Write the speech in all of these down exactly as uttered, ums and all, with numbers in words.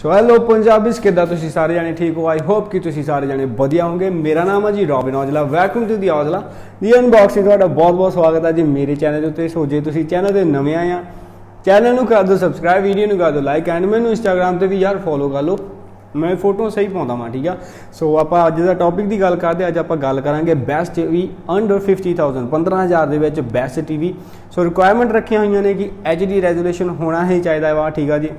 So hello Punjabis किदा तुसी सारे जाने ठीक हो, आई होप कि तुसी सारे जाने बढ़िया होंगे। मेरा नाम है जी रॉबिन औजला, वैलकम टू दी औजला दी अनबॉक्सिंग। तुहाडा बहुत बहुत स्वागत है जी मेरे चैनल उत्ते। सो जे तुसी चैनल ते नवे आए आ, चैनल नू कर दो सबसक्राइब, वीडियो नू कर दो लाइक एंड मैनू इंस्टाग्राम ते भी यार फॉलो कर लो, मैं फोटो सही पाँदा वाँ, ठीक है। सो आप अज का टॉपिक की गल करते, अज आप गल करांगे best T V under fifty thousand पंद्रह हज़ार के best T V. So requirement रखिया हुई ने कि एच डी रेजोल्यूशन होना ही चाहिए वा, ठीक है जी।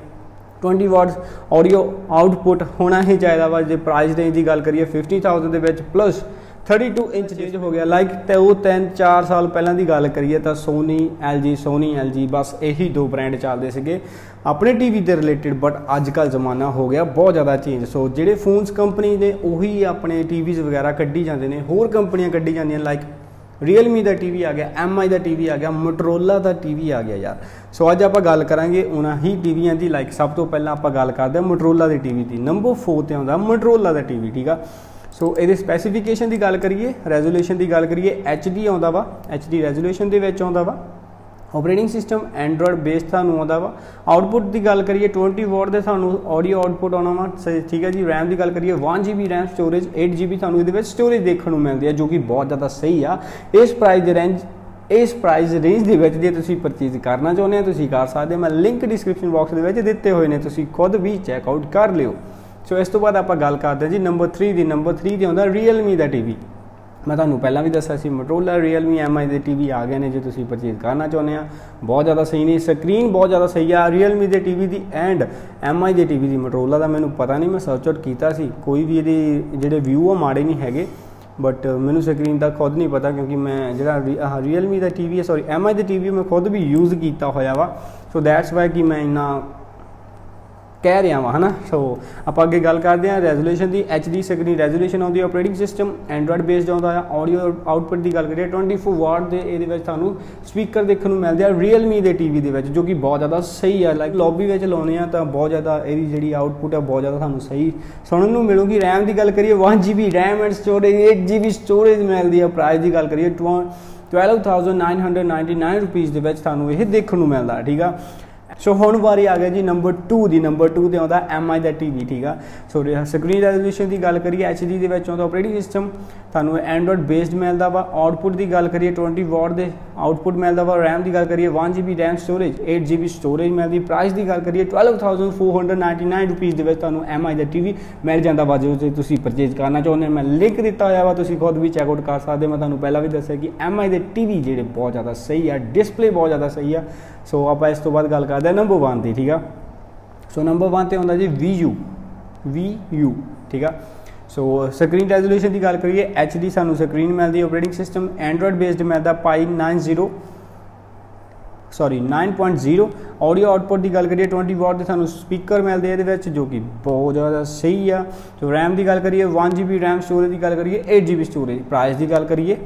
ट्वेंटी वाट्स ऑडियो आउटपुट होना ही चाहिए वा। जो प्राइस रेंज की गल करिए fifty thousand plus thirty two inch change हो गया, लाइक तो तीन चार साल पहले की गल करिए तो Sony LG Sony LG बस यही दो ब्रांड चलते सके अपने टी वी के रिलेटिड। बट अजकल जमाना हो गया बहुत ज़्यादा चेंज। सो जे फोन्स कंपनी ने उही अपने टी वीज़ वगैरह क्ढी जाते हैं, होर कंपनियां क्ढी जाए, लाइक रियलमी का टी वी आ गया, एम आई का टी वी आ गया, मोटरोला का टी वी आ गया यार। सो अज आप गल करांगे उन्होंने ही टीविया की। लाइक सब तो पहले आप गल करते हैं मोटरोला की टी वी की। नंबर फोर पर आता मोटरोला का टी वी, ठीक है। सो ये स्पैसीफिकेशन की गल करिए, रेजोल्यूशन की गल करिए, एच डी आता वा, एच डी रेजोल्यूशन के आता वा। ऑपरेटिंग सिस्टम एंड्रॉयड बेस थानू आता वा। आउटपुट की गल करिए ट्वेंटी वॉट के सानू ऑडियो आउटपुट आना वा, ठीक है जी। रैम की गल करिए one GB RAM storage, eight GB सानू ये स्टोरेज देखने मिलती है, जो कि बहुत ज़्यादा सही आ। इस प्राइस रेंज इस प्राइस रेंज के विच जे तुसीं परचेज करना चाहते हो तुसीं कर सकते हो। मैं लिंक डिस्क्रिप्शन बॉक्स के विच दिते हुए ने, तुसीं खुद भी चैकआउट कर लियो। सो इस तो बाद आप गल करते हैं जी नंबर थ्री की। नंबर थ्री से आता रियलमी का टी वी। मैं तुहानू पहला भी दस्या सी मोटरोला रियलमी एम आई के टी वी आ गए ने, जो तुसीं परचेज करना चाहते हो। बहुत ज़्यादा सही ने, स्क्रीन बहुत ज़्यादा सही है रियलमी के टी वी की एंड एम आई के टी वी की। मोटरोला का मैनू पता नहीं, मैं सर्च आउट किया सी, कोई भी ये जेडे व्यू वो माड़े नहीं है, बट मैनू स्क्रीन का खुद नहीं पता, क्योंकि मैं जो रियलमी का टी वी है सॉरी एम आई के टी वी मैं खुद भी यूज़ किया होया वा। सो दैट्स वाई कि मैं इन्ना कह रहा वा, है ना। सो आप अगे गल करते हैं रेजोल्यूशन की। एच डी स्क्रीन रेजोल्यूशन आती है, ऑपरेटिंग सिस्टम एंड्रॉयड बेस्ड आता है। ऑडियो आउटपुट की गल करिए ट्वेंटी फोर वाट के ये थानू स्पीकर देखने मिलते हैं रियलमी के टी वी के, जो कि बहुत ज़्यादा सही है। लाइक लॉबी में लाने तो बहुत ज़्यादा यही जी आउटपुट है बहुत ज़्यादा थानू सही सुनने को मिलेगी। रैम की गल करिए one GB RAM and storage, eight GB storage मिलती है। प्राइस की गल करिए twelve thousand nine hundred ninety nine rupees के थानू ये देखने को मिलता है, ठीक है। सो हुण बारी आ गया जी नंबर टू की। नंबर टू से आता एम आई का टी वी, ठीक है। सो स्क्रीन रेजोल्यूशन की गल करिए एच डी के, ऑपरेटिंग सिस्टम थानू एंड्रॉयड बेस्ड मिलता वा। आउटपुट की गल करिए ट्वेंटी वॉट के आउटपुट मिलता वा। रैम की गल करिए one GB RAM storage, eight GB storage मिलती। प्राइस की गल करिए twelve thousand four hundred ninety nine rupees के एम आई का टी वी मिल जाता वा, जो तुम परचेज करना चाहते हो। मैं लिंक दिता हुआ वा, तुम खुद भी चैकआउट कर सकते। मैं तुम्हें पहला भी दस्या कि एम आई के टी वी जो बहुत ज़्यादा सही है, डिस्पले बहुत ज़्यादा सही है। सो आप इस तो बाद गल करते हैं नंबर वन की, ठीक है। सो नंबर वन से आता जी वी यू वी यू, ठीक है। सो स्क्रीन रेजोल्यूशन की गल करिए एच डी सानू स्क्रीन मिलती है। ऑपरेटिंग सिस्टम एंड्रॉयड बेस्ड मिलता pie nine zero sorry nine point zero. Audio output की गल करिए ट्वेंटी वॉट के सानू स्पीकर मिलते हैं ये, जो कि बहुत ज़्यादा सही है। तो रैम की गल करिए one GB RAM storage की गल करिए eight GB storage. Price की गल करिए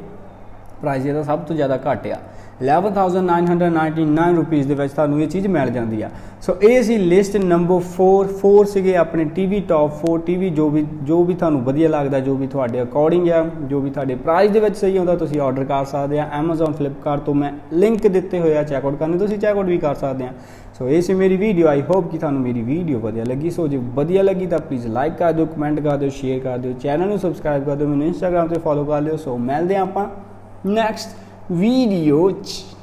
प्राइस ये सब तो ज़्यादा घट आ eleven thousand nine hundred ninety nine rupees के चीज़ मिल जाती है। सो ये लिस्ट नंबर फोर फोर से अपने TV top four TV, जो भी जो भी थानू वधिया लगता, जो भी थोड़े अकॉर्डिंग आ, जो भी थोड़े प्राइस के सही आता तुम ऑर्डर कर सकते हैं। एमेजॉन फ्लिपकार्ट तो मैं लिंक दिते हुए चैकआउट करने, तुम चैकआउट भी कर सकते हैं। सो ये मेरी वीडियो, आई होप कि थानू मेरी वीडियो वधिया लगी। सो जो वधिया लगी तो प्लीज़ लाइक कर दो, कमेंट कर दो, शेयर कर दो, चैनल में सबसक्राइब कर दो, मैं इंस्टाग्राम से फॉलो कर लियो। सो मिलते हैं आप नेक्स्ट वीडियो।